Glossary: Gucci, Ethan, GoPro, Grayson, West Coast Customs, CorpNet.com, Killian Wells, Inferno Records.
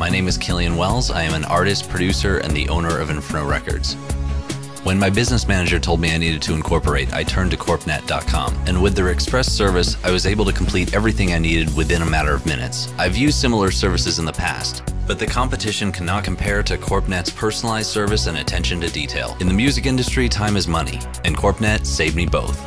My name is Killian Wells. I am an artist, producer, and the owner of Inferno Records. When my business manager told me I needed to incorporate, I turned to CorpNet.com, and with their express service, I was able to complete everything I needed within a matter of minutes. I've used similar services in the past, but the competition cannot compare to CorpNet's personalized service and attention to detail. In the music industry, time is money, and CorpNet saved me both.